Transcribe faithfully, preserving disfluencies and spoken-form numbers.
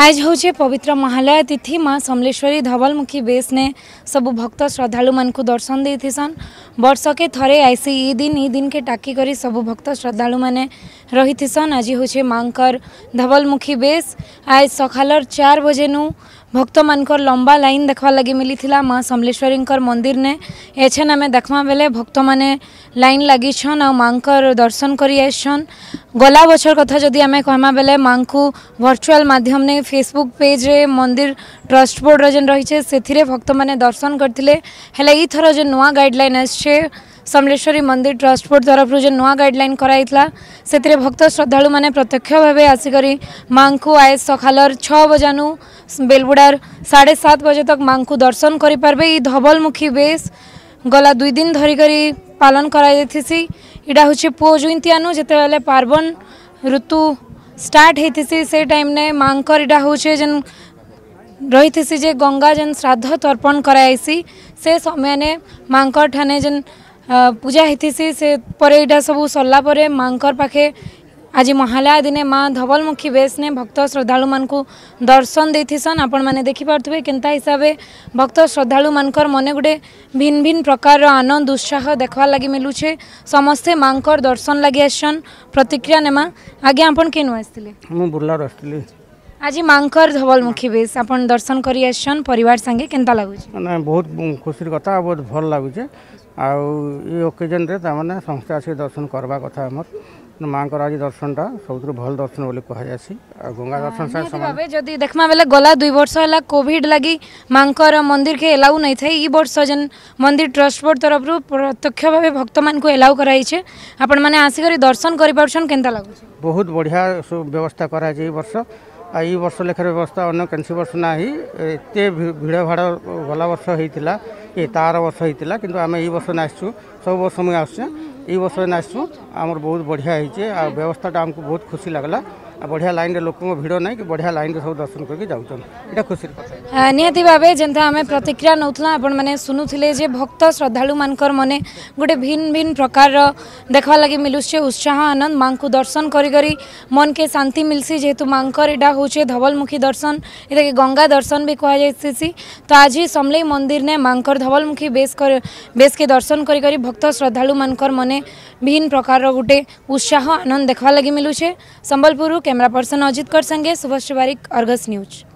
आज हूँ पवित्र महालया तिथि। माँ समलेश्वरी धवलमुखी बेस ने सबु भक्त श्रद्धालु मानकु दर्शन देसन। वर्ष के थरे आईसी ई दिन ई दिन के टाकी करी सबु भक्त श्रद्धालु माने रही थीसन। आज हूँ माँकर धवलमुखी बेस। आज सकालर चार बजे नु भक्त मानकर लंबा लाइन देखवा लगी मिली थिला। माँ समलेश्वरी मंदिर ने एछन आम देखमा बेले भक्त माने लाइन लगी छन आ माँकर दर्शन करी आसन। गला बछर कथा जदि आम कहमा बेले माँ को वर्चुअल माध्यम ने फेसबुक पेज रे मंदिर ट्रस्ट बोर्ड रे जन रही छे सेथिरे भक्त माने दर्शन करथिले। हेले ई थरो जे नुवा गाइडलाइन आछे समलेश्वरी मंदिर ट्रस्ट बोर्ड तरफ रो जे नुवा गाइडलाइन कराइतला सेथिरे भक्त श्रद्धालु माने प्रत्यक्ष भाबे आसिकरी माँ को आए सकालर छह बजानु बेलबुडार साढ़े सात बजे तक माँ को दर्शन करि परबे। ई धवलमुखी बेस गला दुई दिन धरिकरी पालन कराइ देथिसी। इडा होछे पो जुइंतियानु जेतेबेले पार्बण ऋतु स्टार्ट होती से टाइम ने माँकर इटा हूँ जेन रही थी जे गंगा जेन श्राद्ध तर्पण कराइसी से समय ने माँकर ठाने जेन पूजा होती से परे इटा सब सरलापर माँकर पाखे आज महालया दिने माँ धवलमुखी बेस ने भक्त श्रद्धालु मानकु दर्शन देथिसन। आपण माने देखि पारथबे केनता हिसाब से भक्त श्रद्धालु मानकर मने गुडे भिन्न भिन्न प्रकार आनंद उत्साह देखवा लगी मिलुछे। समस्ते माँकर दर्शन लगी आसन। प्रतिक्रिया नेमा आगे आपण केनु आस्थिले? हम बुरला रस्थिले। आज माँकर धवलमुखी बेस आपण दर्शन करी आसन परिवार संगे केनता लागुछे? ना बहुत खुशी कथा बहुत भल लागुछे। आ ई ओकेजन रे त माने संस्था से दर्शन करबा कथा हमर माँ को आज दर्शन टा सब भल दर्शन बोले कहुसी। गंगा दर्शन भाव जदि देखमा बेले गला दुई वर्ष है कोविड लगी माँ मंदिर के एलाउ नहीं थे। ई वर्ष जेन मंदिर ट्रस्ट बोर्ड तरफ रु प्रत्यक्ष भाव भक्त मान को एलाउ कराइए। आपण मैंने आसिक दर्शन करता लगुच बहुत बढ़िया व्यवस्था कराई वर्ष। आ वर्ष लेखार व्यवस्था अगर कैंसी वर्ष ना ही एत भिड़ भाड़ गला वर्ष होता ये तार वर्ष होता कि आम ये वर्ष ना सब वर्ष मुझे आसुँ ये वर्ष ना आसू आमर बहुत बढ़िया होती आ व्यवस्थाटा आमको बहुत खुशी लगला। बढ़िया लाइन लोक भिड़ ना कि बढ़िया लाइन सब दर्शन करके जाऊँ खुशी निहाती भाव जेनता आम प्रतिक्रिया नौला। आपण मैंने सुनुले जे भक्त श्रद्धालु मानकर मने गोटे भिन्न भिन्न प्रकार देखा लगी मिलुचे उत्साह आनंद। माँ को दर्शन करी मन के शांति मिलसी जेहेतु माँकर यहाँ हूँ धवलमुखी दर्शन ये गंगा दर्शन भी कहसी। तो आज समलेई मंदिर ने माँकर धवलमुखी बेस बेस के दर्शन करी भक्त श्रद्धालु मानकर मने भिन्न प्रकार गोटे उत्साह आनंद देखा लगी मिलुचे। संबलपुर कैमरा पर्सन अजित संगे सुभाष, अर्गस न्यूज।